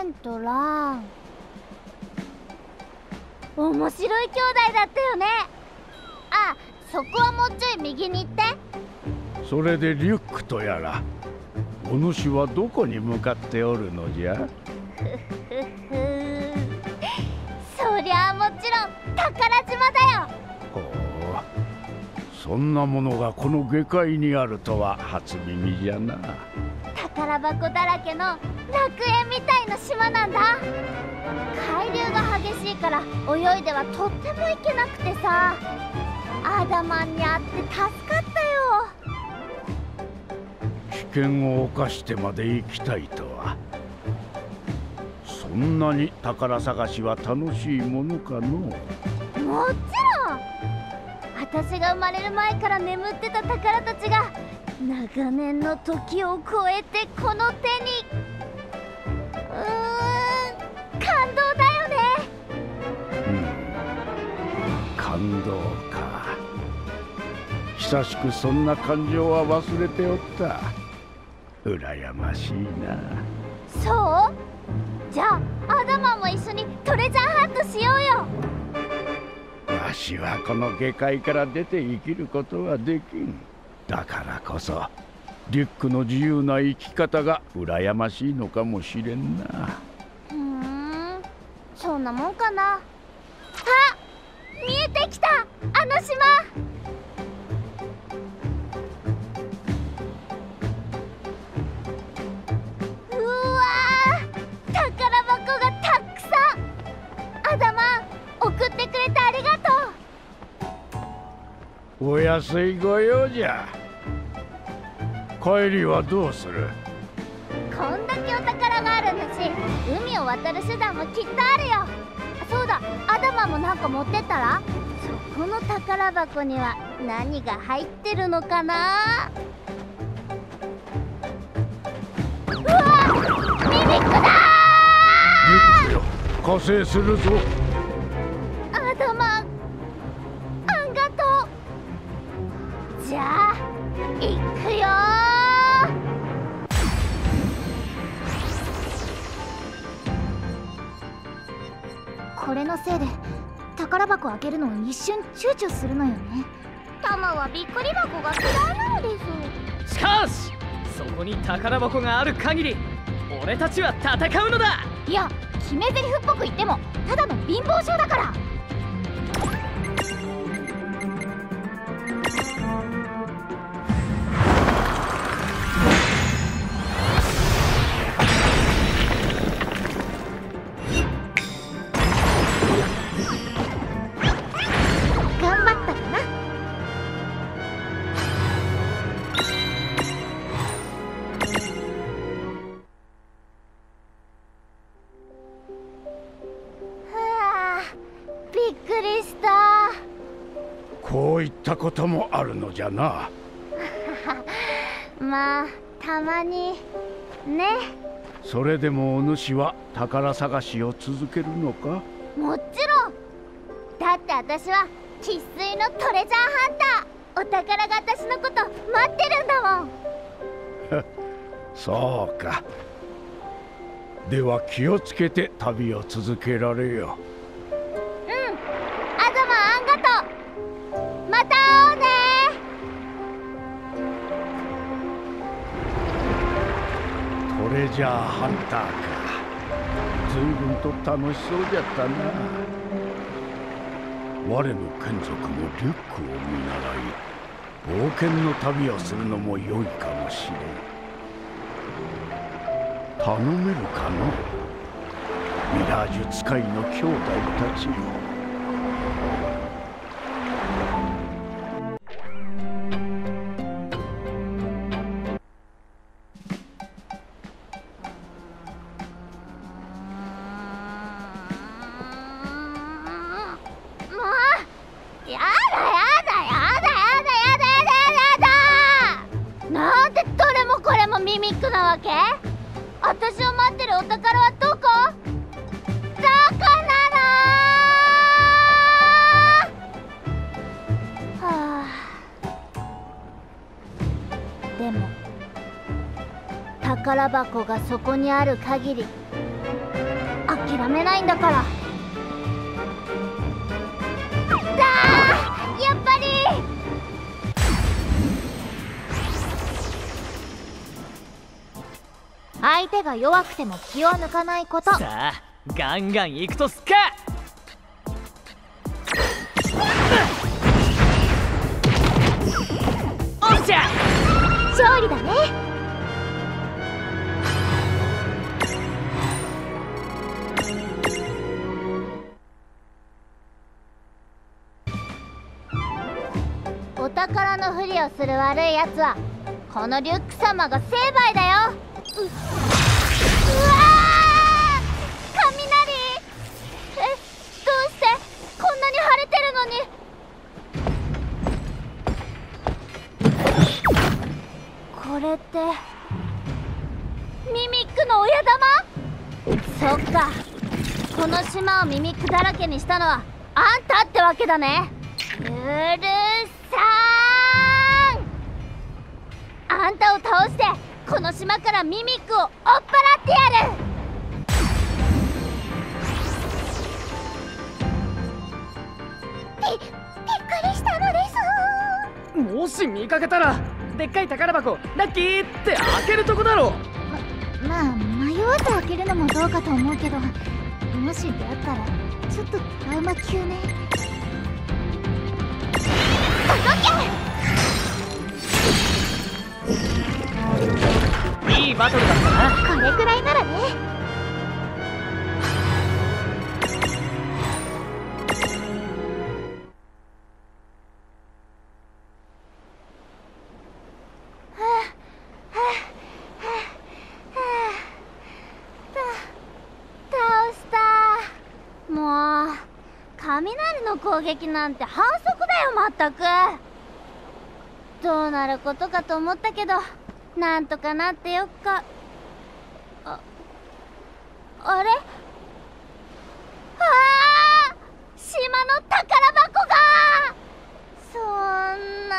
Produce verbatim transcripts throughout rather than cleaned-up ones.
レンとラン、面白い兄弟だったよね。あ、そこはもうちょい右に行って。それでリュックとやら、お主はどこに向かっておるのじゃ？そりゃあもちろん宝島だよ。ほう、そんなものがこの下界にあるとは初耳じゃな。宝箱だらけの楽園みたいな島なんだ。海流が激しいから泳いではとっても行けなくてさ、アーダマンに会って助かったよ。危険を冒してまで行きたいとは、そんなに宝探しは楽しいものかの？もちろん、私が生まれる前から眠ってた宝たちが長年の時を超えてこの手に。うーん、感動だよね。うん、感動か。久しくそんな感情は忘れておった。羨ましいな。そう？じゃあアダマンも一緒にトレジャーハントしようよ。わしはこの下界から出て生きることはできん。だからこそリュックの自由な生き方が羨ましいのかもしれんな。ふん、そんなもんかな。あ、見えてきた、あの島。お安いご用じゃ。帰りはどうする？こんだけお宝があるんだし、海を渡る手段もきっとあるよ。そうだ、アダマもなんか持ってったら？そこの宝箱には何が入ってるのかな？うわぁ、ミミックだー！ミミックよ、加勢するぞ。これのせいで宝箱開けるのを一瞬躊躇するのよね。タマはびっくり箱が嫌いなのです。しかしそこに宝箱がある限り俺たちは戦うのだ。いや、決め台詞っぽく言ってもただの貧乏性だから。こういったこともあるのじゃな。まあたまにね。それでもお主は宝探しを続けるのか？もちろんだって、私は生粋のトレジャーハンター。お宝が私のこと待ってるんだもん。そうか。では気をつけて旅を続けられよ。トレジャーハンターか。随分と楽しそうじゃったな。我の眷属もリュックを見習い、冒険の旅をするのも良いかもしれん。頼めるかの？ミラージュ使いの兄弟たちよ。ミミックなわけ？私を待ってるお宝はどこ？どこなの？はあ、でも宝箱がそこにある限り諦めないんだから。だー、やっぱり相手が弱くても気を抜かないこと。さあガンガン行くとすっか。おっしゃ、勝利だね。お宝のふりをする悪いやつはこのリュック様が成敗だよ。 う, うわあ、雷。え、どうしてこんなに晴れてるのに。これってミミックの親玉。そっか、この島をミミックだらけにしたのはあんたってわけだね。うるさーん、あんたを倒してこの島からミミックを追っ払ってやる。び、びっくりしたのです。もし見かけたらでっかい宝箱ラッキーって開けるとこだろう。ま、まあ迷わず開けるのもどうかと思うけど、もし出会ったらちょっとトラウマ級ね。動け！いいバトルだったな。これくらいならね。はあはあはあはあ、た倒した。もう雷の攻撃なんて反則まったく。どうなることかと思ったけど、なんとかなってよっか。あ、あれ？ああ、島の宝箱が。そんな。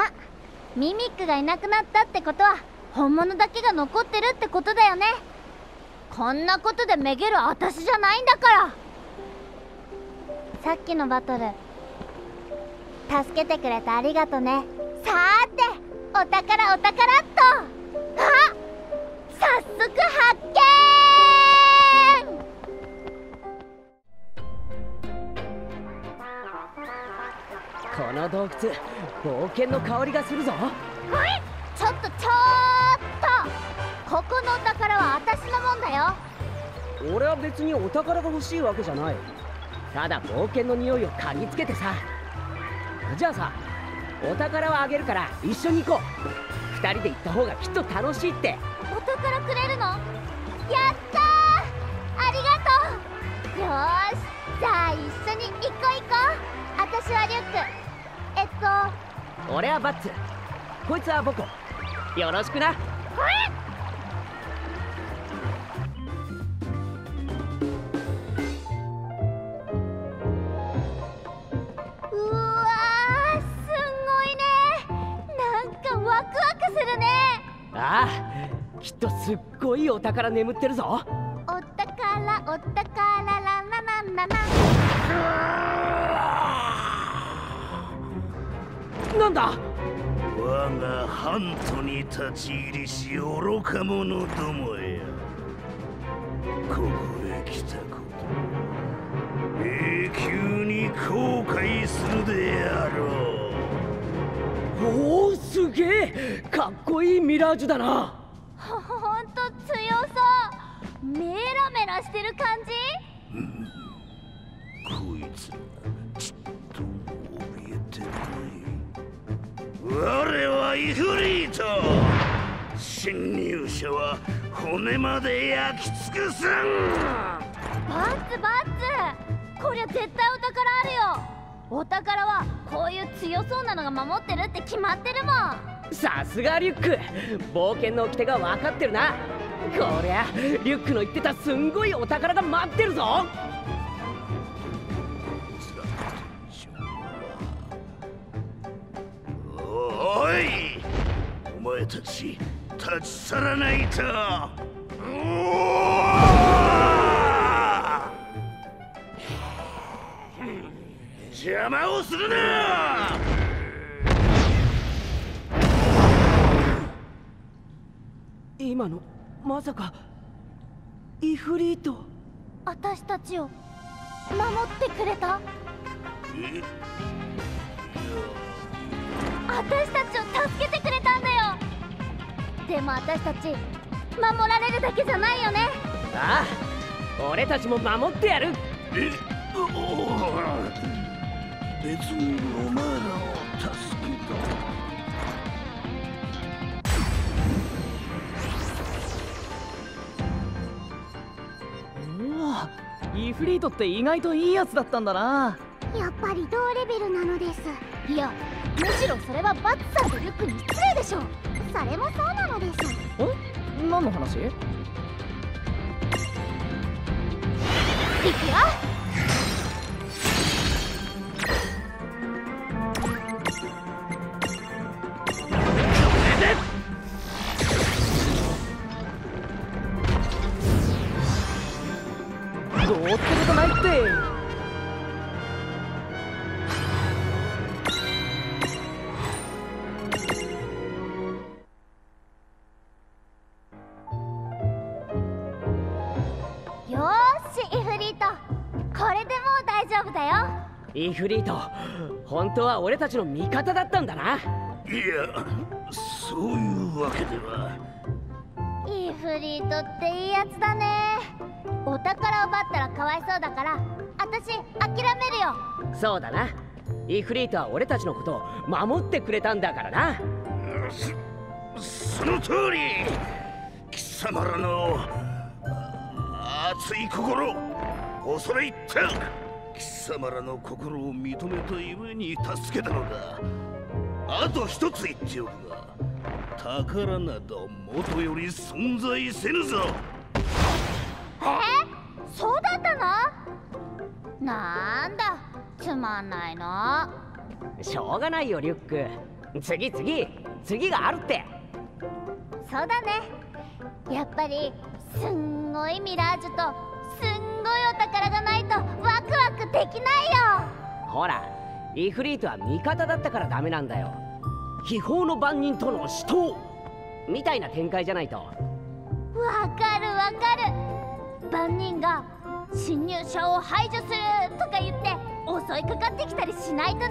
ま、ミミックがいなくなったってことは本物だけが残ってるってことだよね。こんなことでめげる私じゃないんだから。さっきのバトル助けてくれてありがとね。さーてお宝お宝っと。あ、早速発見。この洞窟、冒険の香りがするぞ。ちょっとちょっと、ここのお宝は私のもんだよ。俺は別にお宝が欲しいわけじゃない。ただ冒険の匂いを嗅ぎつけてさ。じゃあさ、お宝はあげるから一緒に行こう。二人で行った方がきっと楽しいって。お宝くれるの？やったー、ありがとう。よーし、じゃあ一緒に行こう行こう。私はリュック、えっと俺はバッツ、こいつはボコ、よろしくな。えっ、ああ、きっとすっごいお宝眠ってるぞ。お宝お宝ララララララ。なんだ、我がハントに立ち入りし愚か者どもや、ここへ来たこと永久に後悔するであろう。おお、すげえ、かっこいいミラージュだな。ほんと強そう。メラメラしてる感じ。うん、こいつちょっと怯えてない。我はイフリート。侵入者は骨まで焼き尽くすん。バッツバッツ、こりゃ絶対お宝あるよ。お宝はこういう強そうなのが守ってるって決まってるもん。さすがリュック、冒険の掟が分かってるな。こりゃリュックの言ってたすんごいお宝が待ってるぞ。おい、お前たち立ち去らないと。邪魔をするな。今のまさかイフリート、私たちを守ってくれた。私たちを助けてくれたんだよ。でも私たち守られるだけじゃないよね。ああ、俺たちも守ってやる。え、おお、別にお前らを助けた。うわ、イフリートって意外といいやつだったんだな。やっぱり同レベルなのです。いや、むしろそれはバツさんとリュックに失礼でしょう。それもそうなのです。ん？何の話？いくよ。どうってことないって。イフリート、本当は俺たちの味方だったんだな。いや、そういうわけでは。イフリートっていいやつだね。お宝を奪ったらかわいそうだから、私諦めるよ。そうだな。イフリートは俺たちのことを守ってくれたんだからな。そ、その通り。貴様らの熱い心、恐れ入った。貴様らの心を認めたゆえに助けたのだ。あと一つ言っておくが、宝など元より存在せぬぞ。えー、そうだったの？なんだ、つまんないな。しょうがないよリュック、次次次があるって。そうだね。やっぱりすんごいミラージュとすんごいお宝がないとワクワクできないよ。ほら、イフリートは味方だったからダメなんだよ。秘宝の番人との死闘みたいな展開じゃないと。わかるわかる。番人が侵入者を排除するとか言って襲いかかってきたりしないとね。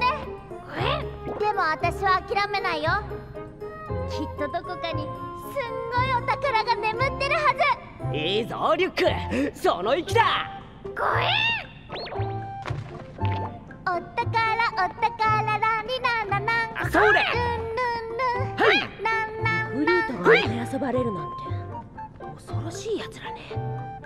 え？でも私は諦めないよ。きっとどこかにすんごいお宝が眠ってるはず。いいぞリュック、その息だ。ごえん。お宝お宝ラリラララン。それ。ルンルンルン。はい。フリートに遊ばれるなんて恐ろしいやつらね。